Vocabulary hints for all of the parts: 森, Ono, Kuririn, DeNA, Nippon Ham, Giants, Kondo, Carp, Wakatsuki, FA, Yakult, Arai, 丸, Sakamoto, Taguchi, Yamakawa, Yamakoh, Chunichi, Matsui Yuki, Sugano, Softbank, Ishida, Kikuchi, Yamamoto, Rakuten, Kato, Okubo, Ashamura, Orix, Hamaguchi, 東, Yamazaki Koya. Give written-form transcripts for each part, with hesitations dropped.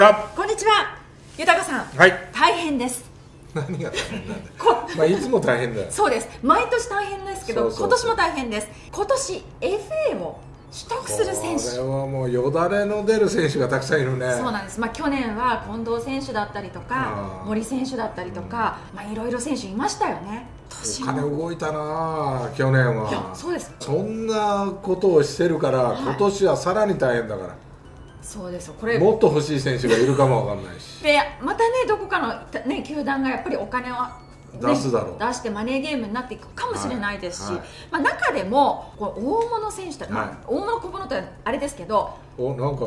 こんにちは、豊さん。はい。大変です。何が大変なんだ。まあいつも大変だよ。そうです。毎年大変ですけど、今年も大変です。今年 FA を取得する選手。これはもうよだれの出る選手がたくさんいるね。そうなんです。まあ去年は近藤選手だったりとか、森選手だったりとか、まあいろいろ選手いましたよね。お金動いたなあ、去年は。いや、そうです。そんなことをしてるから、今年はさらに大変だから。そうです。これもっと欲しい選手がいるかもわかんないし。で、またね、どこかのね、球団がやっぱりお金を出すだろう、出してマネーゲームになっていくかもしれないですし、まあ中でもこう大物選手とか大物小物とあれですけど、お、なんか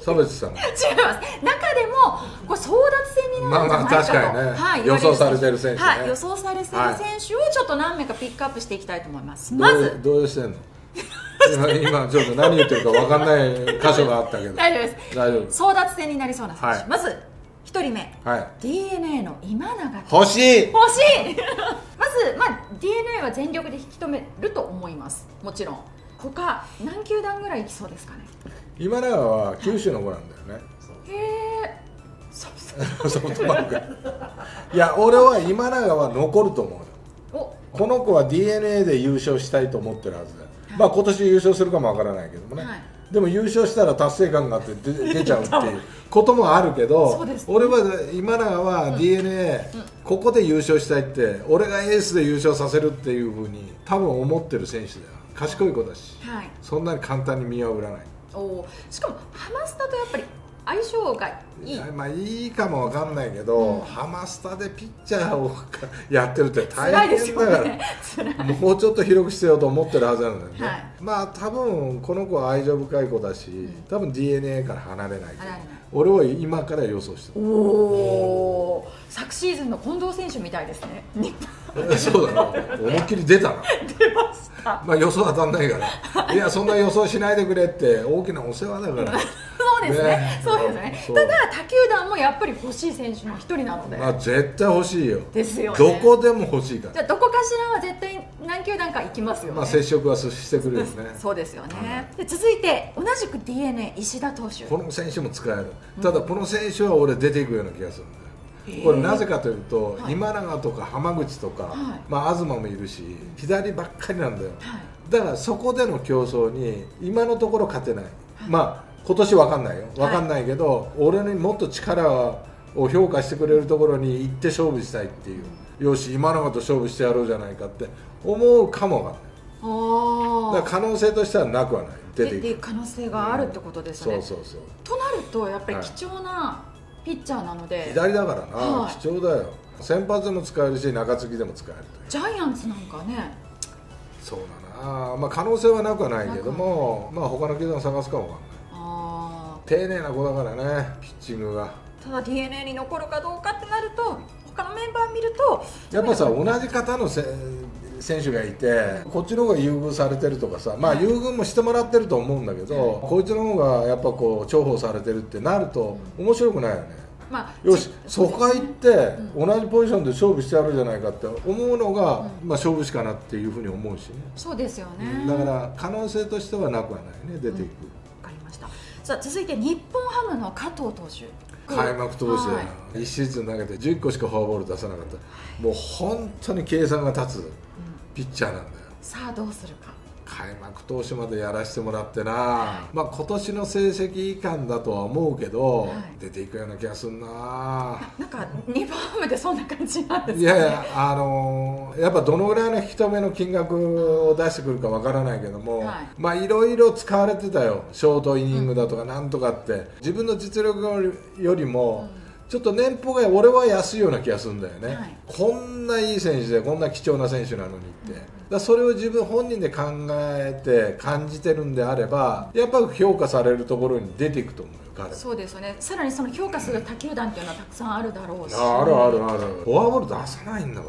差別したの。違います。中でもこう争奪戦になるんじゃないかと、予想されてる選手、予想されてる選手をちょっと何名かピックアップしていきたいと思います。まずどうしてんの？今ちょっと何言ってるか分かんない箇所があったけど大丈夫です。大丈夫。争奪戦になりそうな選手、まず1人目、DeNA の今永。欲しいまず、まあ、DeNA は全力で引き止めると思います。もちろん他何球団ぐらいいきそうですかね。今永は九州の子なんだよね。へえ、ソフトバンク。いや、俺は今永は残ると思うよ。この子は DeNA で優勝したいと思ってるはずだよ。まあ今年優勝するかもわからないけどもね、でも優勝したら達成感があって出ちゃうっていうこともあるけど、俺は今永は DeNA ここで優勝したいって、俺がエースで優勝させるっていうふうに多分思ってる選手だよ。賢い子だし、そんなに簡単に見破らない。しかもハマスタとやっぱり相性がいい。まあいいかもわかんないけど、ハマスタでピッチャーをやってるって大変だから、もうちょっと広くしてようと思ってるはずなんだよね。まあ多分この子は愛情深い子だし、多分 DeNA から離れない。俺は今から予想してる。昨シーズンの近藤選手みたいですね。そうだね。思いっきり出たな。出ました。まあ予想当たんないから。いや、そんな予想しないでくれって大きなお世話だから。そうですね。ただ他球団もやっぱり欲しい選手の一人なので、まあ絶対欲しいよ。ですよね。どこでも欲しいから。じゃあどこかしらは絶対何球団か行きますよね。まあ接触はしてくるですね。そうですよね。で続いて同じく DeNA 石田投手。この選手も使える。ただこの選手は俺出ていくような気がするんだよ。これなぜかというと、今永とか浜口とか、まあ東もいるし、左ばっかりなんだよ。だからそこでの競争に今のところ勝てない。まあ。今年わかんないよ、わかんないけど、俺にもっと力を評価してくれるところに行って勝負したいっていう、よし、今永と勝負してやろうじゃないかって思うかもわかんない。だから可能性としてはなくはない、出ていく可能性があるってことですね。そうとなると、やっぱり貴重なピッチャーなので、左だからな、貴重だよ、先発も使えるし、中継ぎでも使えるという。ジャイアンツなんかね、そうだな、まあ、可能性はなくはないけども、まあ他の球団探すかもわかんない。丁寧な子だからね、ピッチングが。ただ DeNA に残るかどうかってなると、他のメンバー見るとやっぱさ、同じ方の選手がいて、こっちの方が優遇されてるとかさ、まあ優遇もしてもらってると思うんだけど、こいつの方がやっぱこう重宝されてるってなると面白くないよね。まあ、よし、そこ行って同じポジションで勝負してやるじゃないかって思うのが、まあ勝負師かなっていうふうに思うしね。そうですよね。だから可能性としてはなくはないね、出ていく。わかりました。さあ続いて日本ハムの加藤投手、開幕投手だよ、1シーズン投げて10個しかフォアボール出さなかった、もう本当に計算が立つピッチャーなんだよ。さあどうするか、開幕投手までやらせてもらってな、まあ今年の成績以下だとは思うけど、出ていくような気がするな。なんか日本ハムでそんな感じなんですかね。いやいや、やっぱどのぐらいの引き止めの金額を出してくるかわからないけども、まあいろいろ使われてたよ、ショートイニングだとかなんとかって、自分の実力よりも、ちょっと年俸が俺は安いような気がするんだよね、こんないい選手でこんな貴重な選手なのにって、だそれを自分本人で考えて感じてるんであれば、やっぱり評価されるところに出ていくと思うよ、彼は。そうですよね。さらにその評価する他球団っていうのはたくさんあるだろうし、ある、フォアボール出さないんだか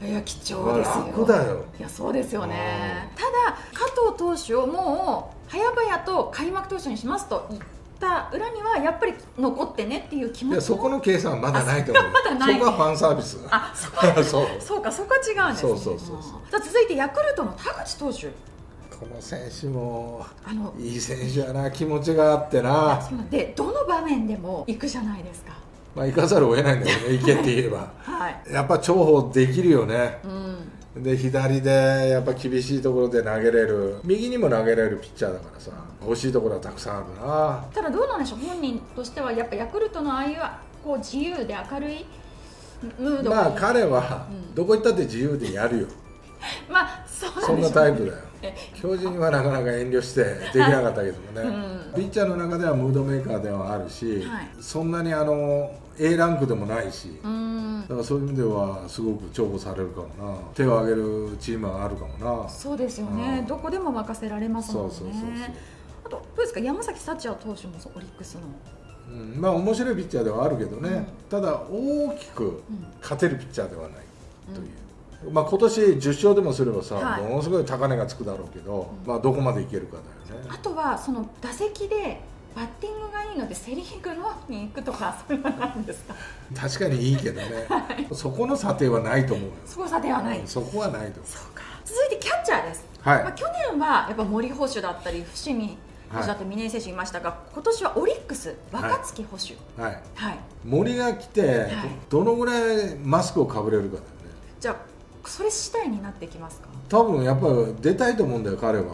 ら、いや貴重ですよ、楽だよ。いやそうですよね。ただ加藤投手をもう早々と開幕投手にしますと裏にはやっぱり残ってねっていう気持ち。そこの計算はまだないと思う。そこはファンサービス。あ、そうか、そこは違うんです。じゃ続いてヤクルトの田口投手。この選手もいい選手やな、気持ちがあってな。でどの場面でも行くじゃないですか。まあ行かざるを得ないんだけどね、行けって言えば、はい、やっぱ重宝できるよね、うん、で左でやっぱ厳しいところで投げれる、右にも投げれるピッチャーだからさ、欲しいところはたくさんあるな。ただどうなんでしょう、本人としてはやっぱヤクルトのああいうこう自由で明るいムードがいい。まあ彼はどこ行ったって自由でやるよ、うんまあ そんなタイプだよ。巨人はなかなか遠慮してできなかったけどもね、はい、うん、ピッチャーの中ではムードメーカーではあるし、はい、そんなにA ランクでもないし、だからそういう意味ではすごく重宝されるかもな。手を挙げるチームはあるかもな。そうですよね、うん、どこでも任せられますもんね。あとどうですか、山崎幸也投手もオリックスの、うん、まあ面白いピッチャーではあるけどね、うん、ただ大きく勝てるピッチャーではないという、うんうん、まあ今年10勝でもすればさ、はい、ものすごい高値がつくだろうけど、うん、まあどこまでいけるかだよね。あとはその打席でバッティングがいいのでセ・リーグの方に行くとか、そういうのなんですか。確かにいいけどね、はい、そこの査定はないと思うよ。そこの査定はない、うん、そこはないと思う。そうか。続いてキャッチャーです、はい、まあ去年はやっぱ森捕手だったり伏見捕手だったり嶺井選手いましたが、今年はオリックス若月捕手、はいはいはい、森が来て、はい、どのぐらいマスクをかぶれるかだよね。じゃあそれ次第になってきますか。多分やっぱり出たいと思うんだよ彼は。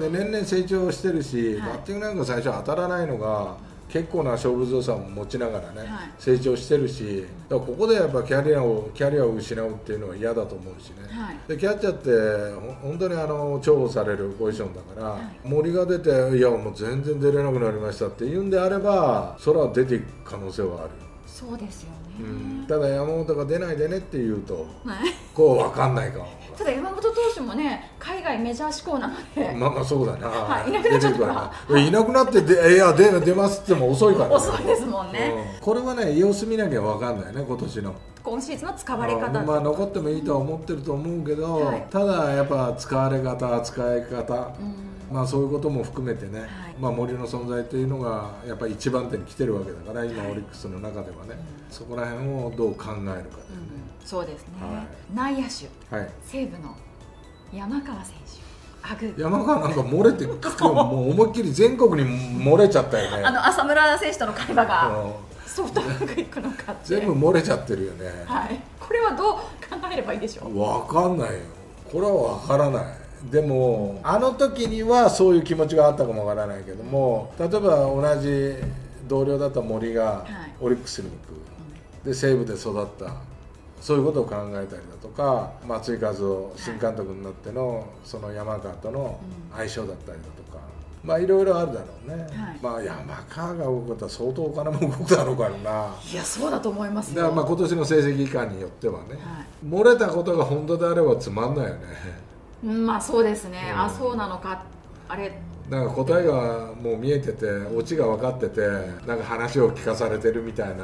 で年々成長してるし、はい、バッティングなんか最初当たらないのが結構な勝負強さを持ちながらね、はい、成長してるし、だからここでやっぱキャリアを失うっていうのは嫌だと思うしね、はい、でキャッチャーって本当に重宝されるポジションだから、はい、森が出ていやもう全然出れなくなりましたっていうんであれば、それは出ていく可能性はある。そうですよね、うん、ただ山本が出ないでねって言うと、はい、こう分かんないかも。ただ山本投手もね、海外メジャー志向なので、まあまあそうだな、はい、いなくなっちゃったから、はい、いなくなっていや出ますっても遅いから、ね、遅いですもんね、うん、これはね様子見なきゃ分かんないね、今年の今シーズンの使われ方。まあ残ってもいいとは思ってると思うけど、うん、はい、ただやっぱ使われ方使い方、うん、まあそういうことも含めてね、はい、まあ森の存在というのがやっぱり一番手に来てるわけだから今、はい、オリックスの中ではね、うん、そこら辺をどう考えるかだよね、うん、そうですね、はい、内野手、はい、西武の山川選手、山川なんか漏れてもう思いっきり全国に漏れちゃったよね。浅村選手との会話がソフトバンク行くのかって全部漏れちゃってるよね、はい、これはどう考えればいいでしょう。分かんないよ、これは分からない。でも、うん、あの時にはそういう気持ちがあったかもわからないけども、例えば同じ同僚だった森がオリックスに行く、はい、で西武で育った、そういうことを考えたりだとか、松井稼頭央新監督になってのその山川との相性だったりだとか、まあいろいろあるだろうね、はい、まあ山川が動くことは相当お金も動くだろうからな。いやそうだと思いますよ。だからまあ今年の成績以下によってはね、はい、漏れたことが本当であればつまんないよね。まあそうですね、うん、あそうなのか、あれなんか答えがもう見えててオチが分かっててなんか話を聞かされてるみたいな、うん、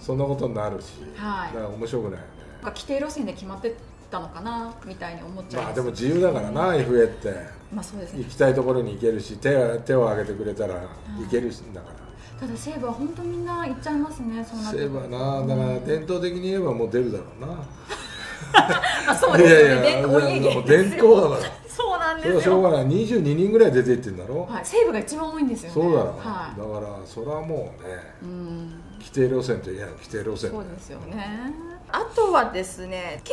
そんなことになるし、はい、だから面白くないよね。規定路線で決まってたのかなみたいに思っちゃいます。まあでも自由だからな、うん、FA って、まあそうですね、行きたいところに行けるし、手を挙げてくれたら行けるんだから、うん、ただ西武は本当みんな行っちゃいますね。そうなって西武はな、だから伝統的に言えばもう出るだろうな。まあそうですよね、伝統だから。そうなんですよ。しょうがない、22人ぐらい出ていってるんだろ、はい、西武が一番多いんですよね。そうだろ、はい、だからそれはもうね、うん、規定路線といえば規定路線、そうですよね。あとはですね、契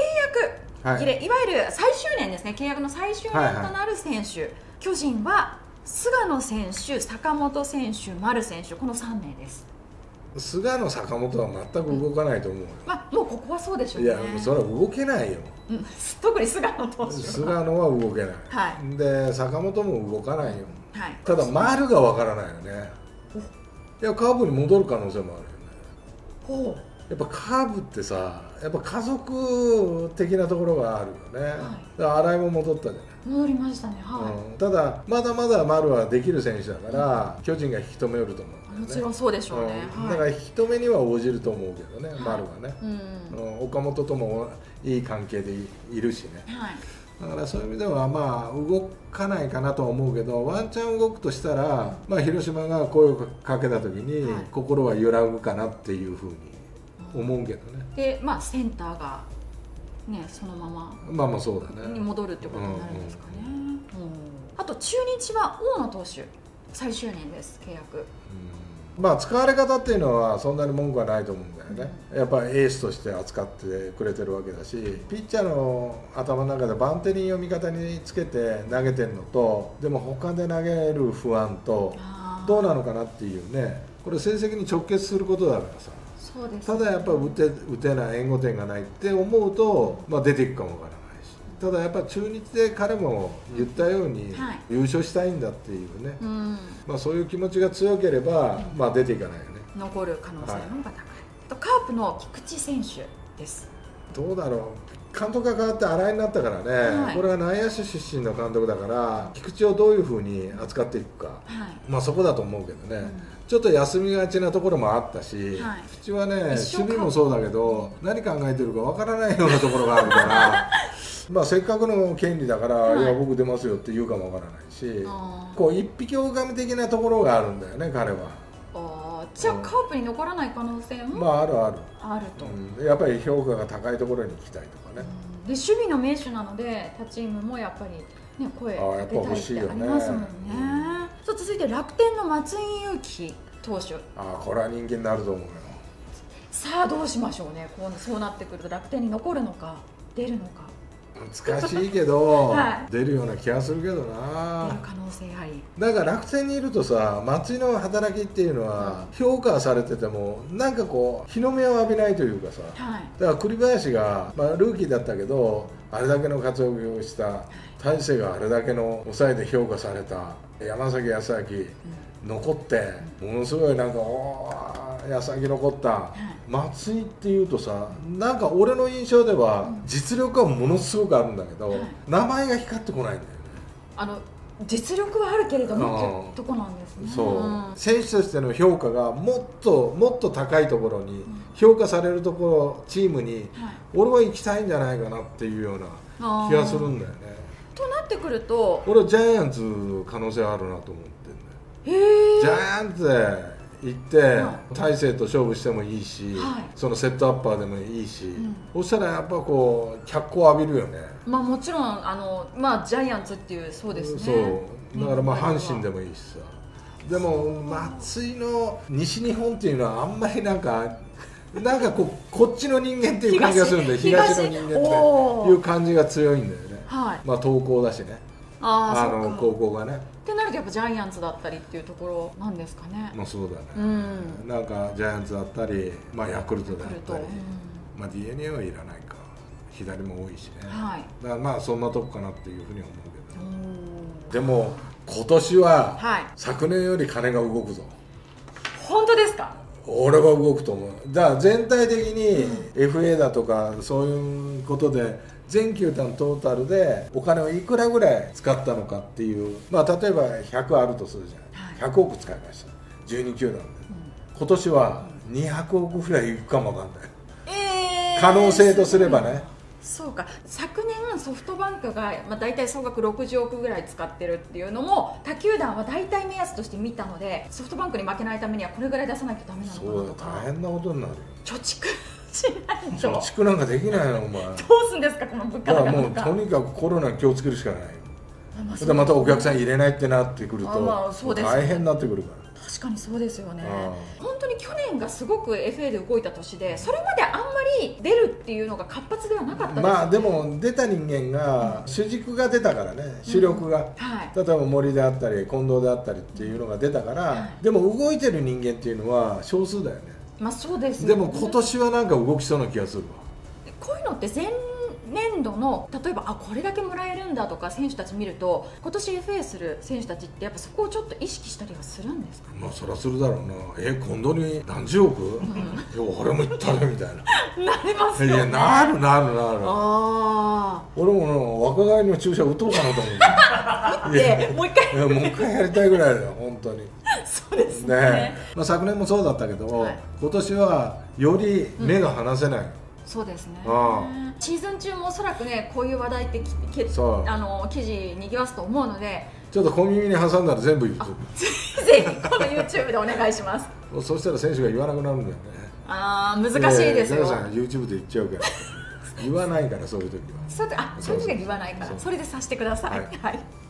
約切れ、はい、いわゆる最終年ですね、契約の最終年となる選手、はいはい、巨人は菅野選手、坂本選手、丸選手、この3名です。菅野、坂本は全く動かないと思うよ、うん、まあ、もうここはそうでしょうね。いやそれは動けないよ、うん、特に菅野投手は動けない、はい、で坂本も動かないよ、はい、ただ丸がわからないよね。いやカーブに戻る可能性もあるよね。ほう、やっぱカーブってさ、やっぱ家族的なところがあるよね、はい、だから新井も戻ったじゃない。戻りましたね、はい、うん、ただまだまだ丸はできる選手だから、うん、巨人が引き止めよると思うんだよね。もちろんそうでしょうね、うん、はい、だから引き止めには応じると思うけどね、はい、丸はね、うんうん、岡本ともいい関係でいるしね、はい、だからそういう意味ではまあ動かないかなとは思うけど、ワンチャン動くとしたら、まあ、広島が声をかけた時に、はい、心は揺らぐかなっていうふうに思うけどね。で、まあ、センターが、ね、そのままに戻るってことになるんですかね。あと中日は大野投手最終年です契約。まあ使われ方っていうのはそんなに文句はないと思うんだよね。やっぱりエースとして扱ってくれてるわけだし、ピッチャーの頭の中でバンテリンを味方につけて投げてるのと、でも他で投げる不安とどうなのかなっていうね、これ成績に直結することだからさ。そうですね、ただやっぱり打てない、援護点がないって思うと、まあ、出ていくかもわからないし、ただやっぱり中日で彼も言ったように優勝したいんだっていうね、まあ、そういう気持ちが強ければ、まあ、出ていかないよね、残る可能性の方が高い、とカープの菊池選手です。どうだろう、監督が変わって新井になったからね、これは内野手出身の監督だから菊池をどういうふうに扱っていくか、まあそこだと思うけどね、ちょっと休みがちなところもあったし、菊池はね守備もそうだけど何考えてるかわからないようなところがあるからまあせっかくの権利だから、いや僕出ますよって言うかもわからないし、こう一匹狼的なところがあるんだよね彼は。じゃあカープに残らない可能性も、まあ、あると、やっぱり評価が高いところに行きたいとかね、で守備の名手なので他チームもやっぱり、ね、声かけたいってありますもんね。続いて楽天の松井裕樹投手、これは人気になると思うよ。さあどうしましょうね、そうなってくると楽天に残るのか出るのか難しいけど、出るような気がするけどな。出る可能性あり。だから楽天にいるとさ、松井の働きっていうのは評価されててもなんかこう日の目を浴びないというかさ、だから栗林が、まあ、ルーキーだったけどあれだけの活躍をした、大勢があれだけの抑えで評価された山崎康晃、残ってものすごいなんかおー。矢先残った松井っていうとさ、なんか俺の印象では実力はものすごくあるんだけど、名前が光ってこないんだよね。実力はあるけれどもとこなんですね。そう、選手としての評価がもっと高いところに、評価されるところチームに俺は行きたいんじゃないかなっていうような気がするんだよね。となってくると俺はジャイアンツの可能性あるなと思ってんだよ。ジャイアンツで行って大勢と勝負してもいいし、そのセットアッパーでもいいし、そしたらやっぱこう脚光浴びるよね。まあもちろんまあジャイアンツっていうそうですね。そうだからまあ阪神でもいいしさ、でも松井の西日本っていうのはあんまりなんかこっちの人間っていう感じがするんで、東の人間っていう感じが強いんだよね。まあ東高だしね。高校がね。ってなるとやっぱジャイアンツだったりっていうところなんですかね。まあそうだね。なんかジャイアンツだったり、まあヤクルトだったり、まあ DeNA はいらないか。左も多いしね。だからまあそんなとこかなっていうふうに思うけど。でも今年は昨年より金が動くぞ。本当ですか？俺は動くと思う。だから全体的に FA だとかそういうことで。全球団トータルでお金をいくらぐらい使ったのかっていう、まあ、例えば100あるとするじゃん、100億使いました12球団で、今年は200億ぐらいいくかもわかんない、可能性とすればね。そうか、昨年ソフトバンクが、まあ、大体総額60億ぐらい使ってるっていうのも他球団は大体目安として見たので、ソフトバンクに負けないためにはこれぐらい出さなきゃダメなのかなとか。そうだ、大変なことになるよ。貯蓄しないと貯蓄なんかできないよお前どうすんですかこの物価高とか。もうとにかくコロナに気をつけるしかない。それでまたお客さん入れないってなってくると大変になってくるから。確かにそうですよね。本当に去年がすごく FA で動いた年で、それまであんまり出るっていうのが活発ではなかったですね。まあでも出た人間が主軸が出たからね、主力が、例えば森であったり近藤であったりっていうのが出たから。でも動いてる人間っていうのは少数だよね。まあそうですね。でも今年はなんか動きそうな気がするわ。こういうのって前年度の例えばこれだけもらえるんだとか選手たち見ると、今年 FA する選手たちってやっぱそこをちょっと意識したりはするんですかね。まあそりゃするだろうな。今度に何十億、俺も行ったねみたいななりますよね。いやなる俺も若返りの注射打とうかなと思うもう一回やりたいぐらいだよ本当に。そうですね。まあ昨年もそうだったけど、今年はより目が離せない。そうですね。シーズン中もおそらくね、こういう話題って記事にぎわすと思うので、ちょっと小耳に挟んだら全部言うとぜひこの YouTube でお願いしますそしたら選手が言わなくなるんだよね。難しいですよ。皆さん YouTube で言っちゃうから言わないから、そういう時は。そういう時は言わないから、それでさせてください。